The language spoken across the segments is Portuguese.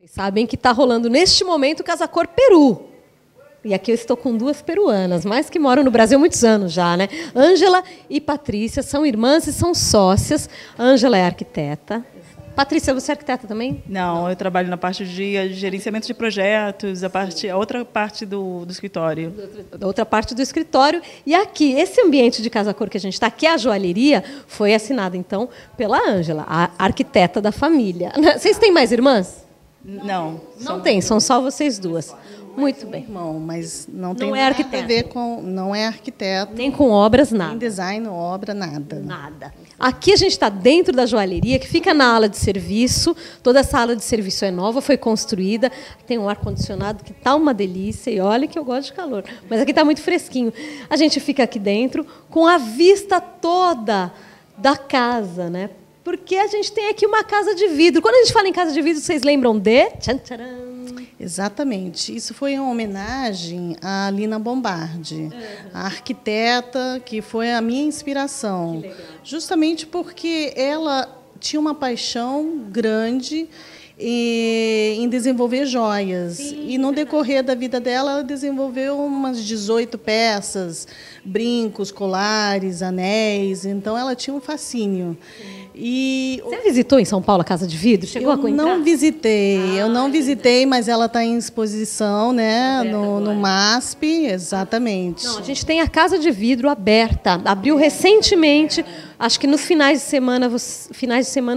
Vocês sabem que está rolando neste momento o Casa Cor Peru. E aqui eu estou com duas peruanas, mas que moram no Brasil há muitos anos já, né? Ângela e Patrícia são irmãs e são sócias. Ângela é arquiteta. Patrícia, você é arquiteta também? Não, eu trabalho na parte de gerenciamento de projetos, a outra parte do escritório. Outra parte do escritório. E aqui, esse ambiente de Casa Cor que a gente está aqui, a joalheria, foi assinada, então, pela Ângela, a arquiteta da família. Vocês têm mais irmãs? Não. Não tem, são só vocês duas. Muito bem. Irmão, mas não tem nada a ver com... Não é arquiteto. Nem com obras, nada. Nem design, obra, nada. Nada. Aqui a gente está dentro da joalheria, que fica na ala de serviço. Toda essa ala de serviço é nova, foi construída. Tem um ar-condicionado que está uma delícia. E olha que eu gosto de calor. Mas aqui está muito fresquinho. A gente fica aqui dentro com a vista toda da casa, né? Porque a gente tem aqui uma casa de vidro. Quando a gente fala em casa de vidro, vocês lembram de... Tchan, tcharam. Exatamente. Isso foi uma homenagem à Lina Bo Bardi, a arquiteta que foi a minha inspiração. Justamente porque ela tinha uma paixão grande em desenvolver joias. Sim, e no decorrer da vida dela, ela desenvolveu umas 18 peças, brincos, colares, anéis. Então, ela tinha um fascínio. E você visitou em São Paulo a Casa de Vidro? Chegou a conhecer? Eu não visitei, mas ela está em exposição, né, no MASP, exatamente. Não, a gente tem a Casa de Vidro aberta, abriu recentemente. Acho que nos finais de semana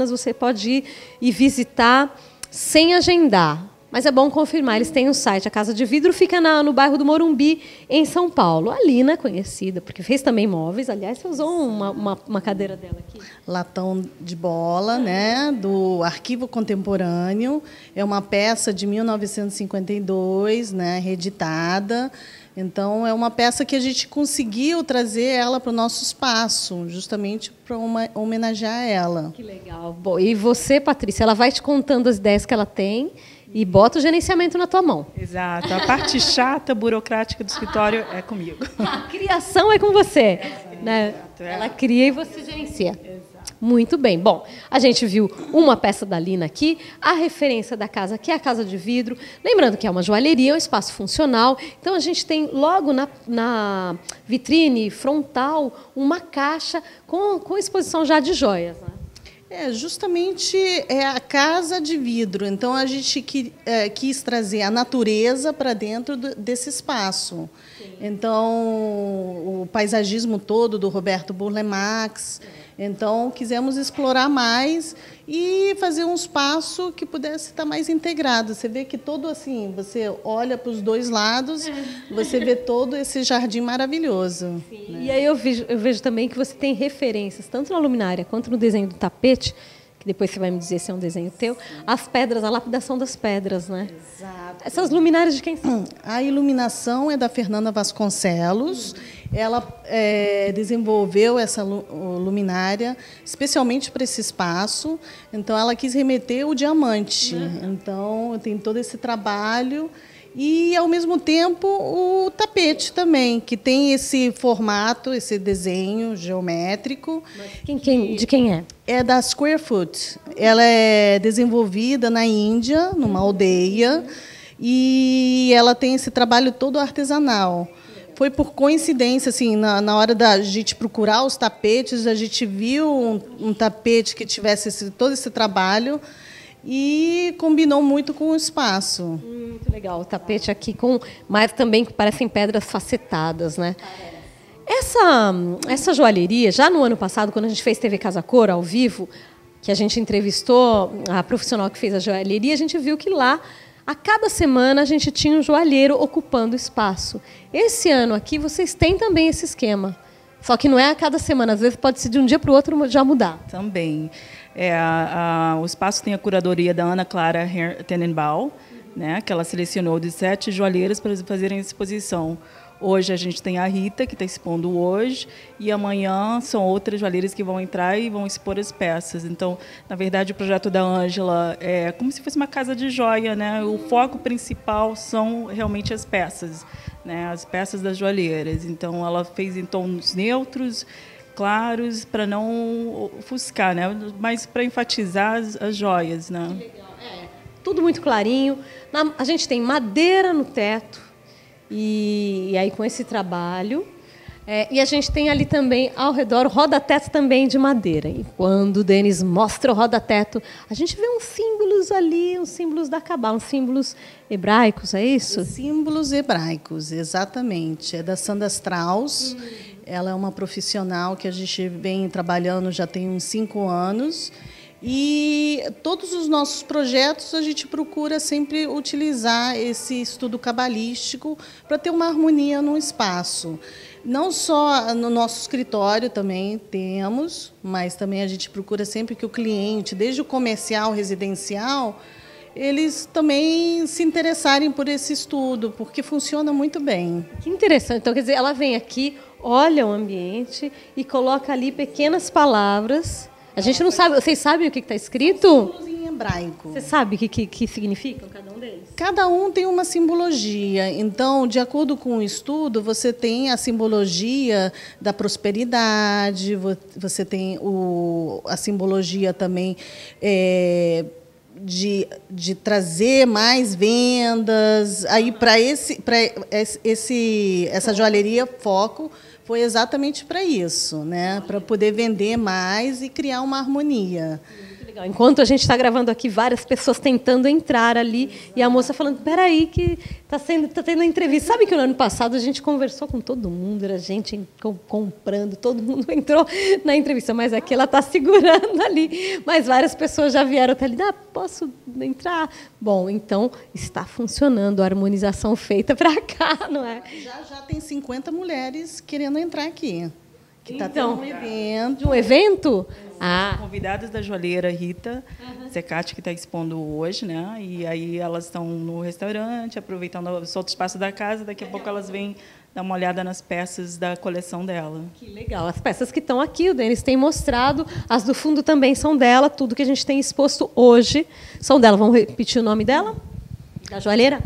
você pode ir e visitar sem agendar. Mas é bom confirmar, eles têm um site. A Casa de Vidro fica no bairro do Morumbi, em São Paulo. A Lina é conhecida, porque fez também móveis. Aliás, você usou uma cadeira dela aqui. Latão de bola, né, do Arquivo Contemporâneo. É uma peça de 1952, né, reeditada. Então, é uma peça que a gente conseguiu trazer ela para o nosso espaço, justamente para homenagear ela. Que legal. Bom, e você, Patrícia, ela vai te contando as ideias que ela tem... E bota o gerenciamento na tua mão. Exato. A parte chata, burocrática do escritório é comigo. A criação é com você. Exato, né? Ela cria e você gerencia. Exato. Muito bem. Bom, a gente viu uma peça da Lina aqui, a referência da casa, que é a Casa de Vidro. Lembrando que é uma joalheria, um espaço funcional. Então, a gente tem logo na vitrine frontal uma caixa com exposição já de joias, né? Justamente é a Casa de Vidro. Então, a gente quis trazer a natureza para dentro desse espaço. Sim. Então, o paisagismo todo do Roberto Burle Marx. Então, quisemos explorar mais e fazer um espaço que pudesse estar mais integrado. Você vê que todo assim, você olha para os dois lados, você vê todo esse jardim maravilhoso. Sim, né? E aí eu vejo também que você tem referências, tanto na luminária quanto no desenho do tapete, que depois você vai me dizer se é um desenho teu, as pedras, a lapidação das pedras, né? Exato. Essas luminárias de quem são? A iluminação é da Fernanda Vasconcelos. Ela desenvolveu essa luminária especialmente para esse espaço. Então, ela quis remeter o diamante. Então, tem todo esse trabalho. E, ao mesmo tempo, o tapete também, que tem esse formato, esse desenho geométrico. De quem é? É da Squarefoot. Ela é desenvolvida na Índia, numa aldeia, e ela tem esse trabalho todo artesanal. Foi por coincidência, assim, na hora da gente procurar os tapetes, a gente viu um tapete que tivesse todo esse trabalho, e combinou muito com o espaço. Muito legal. O tapete aqui, mas também que parecem pedras facetadas, né? Essa joalheria, já no ano passado, quando a gente fez TV Casa Cor ao vivo, que a gente entrevistou a profissional que fez a joalheria, a gente viu que lá, a cada semana, a gente tinha um joalheiro ocupando espaço. Esse ano aqui, vocês têm também esse esquema. Só que não é a cada semana. Às vezes pode ser de um dia para o outro já mudar. Também. O espaço tem a curadoria da Ana Clara Tenenbaum, né, que ela selecionou 17 joalheiras para fazerem exposição. Hoje a gente tem a Rita, que está expondo hoje, e amanhã são outras joalheiras que vão entrar e vão expor as peças. Então, na verdade, o projeto da Ângela é como se fosse uma casa de joia, né? O foco principal são realmente as peças, né? As peças das joalheiras. Então, ela fez em tons neutros, claros, para não ofuscar, né? Mas para enfatizar as joias, né? Que legal. tudo muito clarinho. A gente tem madeira no teto, e aí com esse trabalho... e a gente tem ali também, ao redor, o roda-teto também de madeira. E quando o Denis mostra o roda-teto, a gente vê uns símbolos ali, uns símbolos da Cabala, uns símbolos hebraicos, é isso? Símbolos hebraicos, exatamente. É da Sandra Strauss. Ela é uma profissional que a gente vem trabalhando já tem uns 5 anos. E todos os nossos projetos a gente procura sempre utilizar esse estudo cabalístico para ter uma harmonia no espaço. Não só no nosso escritório também temos, mas também a gente procura sempre que o cliente, desde o comercial, residencial, eles também se interessarem por esse estudo, porque funciona muito bem. Que interessante. Então, quer dizer, ela vem aqui, olha o ambiente e coloca ali pequenas palavras. A gente não sabe. Vocês sabem o que está escrito? Hebraico. Você sabe o que significam cada um deles? Cada um tem uma simbologia. Então, de acordo com o estudo, você tem a simbologia da prosperidade, você tem a simbologia também de trazer mais vendas. Aí, essa joalheria foco foi exatamente para isso, né? Para poder vender mais e criar uma harmonia. Enquanto a gente está gravando aqui, várias pessoas tentando entrar ali. Exato. E a moça falando, peraí, que está tendo entrevista. Sabe que no ano passado a gente conversou com todo mundo, era gente comprando, todo mundo entrou na entrevista, mas aqui ela está segurando ali. Mas várias pessoas já vieram até ali, posso entrar? Bom, então está funcionando a harmonização feita para cá, não é? Já tem 50 mulheres querendo entrar aqui. Que está então, tendo um evento. Um evento? Convidadas da joalheira Rita Zecate, que está expondo hoje, né? E aí elas estão no restaurante, aproveitando o solto espaço da casa. Daqui a pouco elas vêm dar uma olhada nas peças da coleção dela. Que legal. As peças que estão aqui, o Denis tem mostrado. As do fundo também são dela. Tudo que a gente tem exposto hoje são dela. Vamos repetir o nome dela? Da joalheira?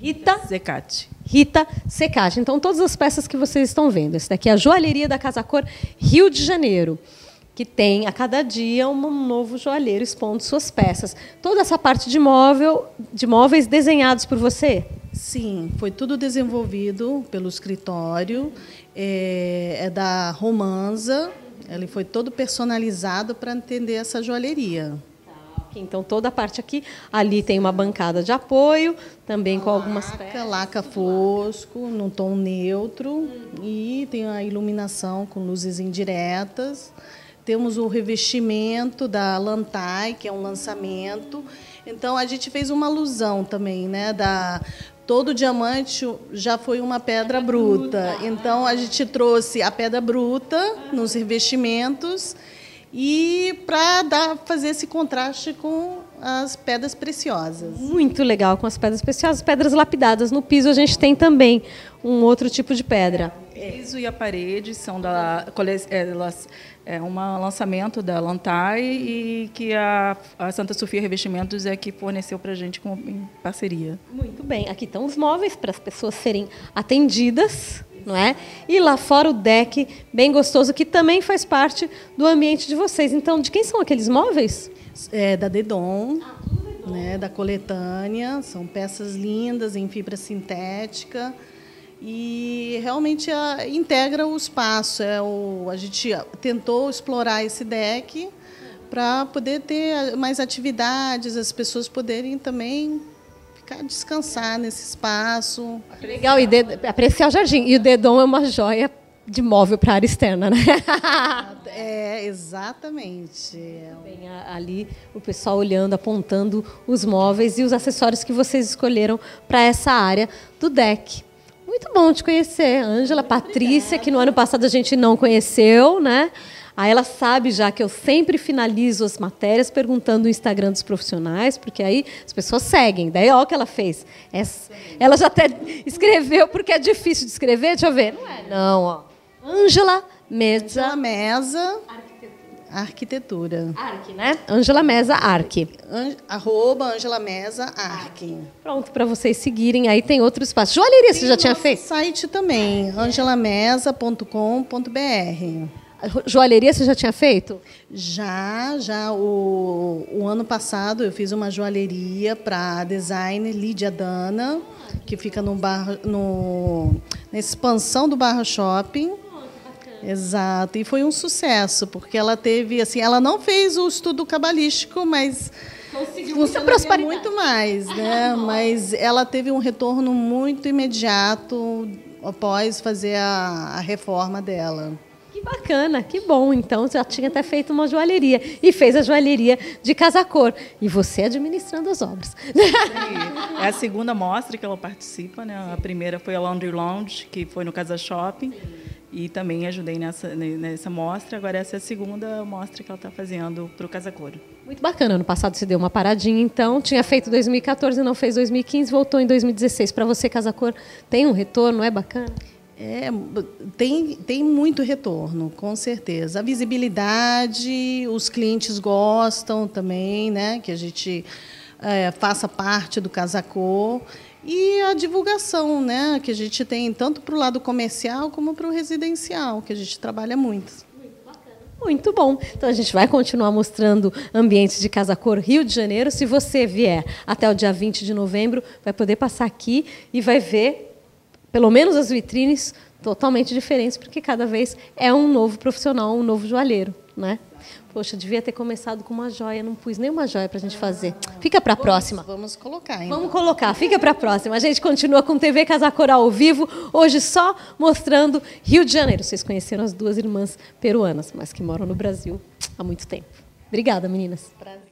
Rita Zecate. Rita Zecate. Então, todas as peças que vocês estão vendo. Essa daqui é a joalheria da Casa Cor Rio de Janeiro, que tem, a cada dia, um novo joalheiro expondo suas peças. Toda essa parte de móveis desenhados por você? Sim, foi tudo desenvolvido pelo escritório. É da Romanza. Ele foi todo personalizado para atender essa joalheria. Então, toda a parte aqui, ali tem uma bancada de apoio, também com algumas peças. Laca fosco, num tom neutro, e tem a iluminação com luzes indiretas. Temos o revestimento da Lantai, que é um lançamento. Então, a gente fez uma alusão também, né, todo diamante já foi uma pedra bruta. Então, a gente trouxe a pedra bruta nos revestimentos, e para fazer esse contraste com as pedras preciosas. Muito legal com as pedras preciosas, pedras lapidadas. No piso a gente tem também um outro tipo de pedra. O piso e a parede são da um lançamento da Lantai, e que a Santa Sofia Revestimentos é que forneceu para a gente em parceria. Muito bem, aqui estão os móveis para as pessoas serem atendidas, não é? E lá fora o deck bem gostoso, que também faz parte do ambiente de vocês. Então, de quem são aqueles móveis? É da Dedon, né, da coletânea. São peças lindas em fibra sintética e realmente integra o espaço. A gente tentou explorar esse deck para poder ter mais atividades, as pessoas poderem também descansar nesse espaço. Legal, e apreciar o jardim. E o Dedon é uma joia de móvel para a área externa, né? É, exatamente. Bem, ali o pessoal olhando, apontando os móveis e os acessórios que vocês escolheram para essa área do deck. Muito bom te conhecer, Ângela, Patrícia, que no ano passado a gente não conheceu, né? Aí ela sabe já que eu sempre finalizo as matérias perguntando o Instagram dos profissionais, porque aí as pessoas seguem. Daí, olha o que ela fez. Ela já até escreveu, porque é difícil de escrever. Deixa eu ver. Não é? Não, ó. Ângela Meza. Ângela Meza. Arquitetura. Arc, né? Ângela Meza Arc. @ Ângela Meza Arc. Pronto, para vocês seguirem. Aí tem outro espaço. Joalheria, você já tinha feito? Site também, angelameza.com.br. Joalheria você já tinha feito? Já. O ano passado eu fiz uma joalheria para designer Lídia Dana, que fica na expansão do Barra Shopping. Exato, e foi um sucesso, porque ela teve, assim, ela não fez o estudo cabalístico, mas conseguiu muito mais, né? Mas ela teve um retorno muito imediato após fazer a reforma dela. Que bacana, que bom. Então, já tinha até feito uma joalheria e fez a joalheria de CASACOR. E você administrando as obras. É a segunda mostra que ela participa, né? A primeira foi a Laundry Lounge, que foi no Casa Shopping. E também ajudei nessa mostra. Agora essa é a segunda mostra que ela está fazendo para o CASACOR. Muito bacana. Ano passado você deu uma paradinha, então. Tinha feito 2014, não fez 2015, voltou em 2016. Para você, CASACOR, tem um retorno? É bacana? É, tem muito retorno, com certeza. A visibilidade, os clientes gostam também, né? Que a gente faça parte do CASACOR. E a divulgação, né, que a gente tem tanto para o lado comercial como para o residencial, que a gente trabalha muito. Muito bacana. Muito bom. Então, a gente vai continuar mostrando ambientes de CASACOR Rio de Janeiro. Se você vier até o dia 20 de novembro, vai poder passar aqui e vai ver, pelo menos as vitrines, totalmente diferentes, porque cada vez é um novo profissional, um novo joalheiro, né? Poxa, devia ter começado com uma joia, não pus nenhuma joia para a gente fazer. Fica para a próxima. Vamos colocar, hein? Vamos colocar, fica para a próxima. A gente continua com TV CASACOR ao vivo, hoje só mostrando Rio de Janeiro. Vocês conheceram as duas irmãs peruanas, mas que moram no Brasil há muito tempo. Obrigada, meninas. Prazer.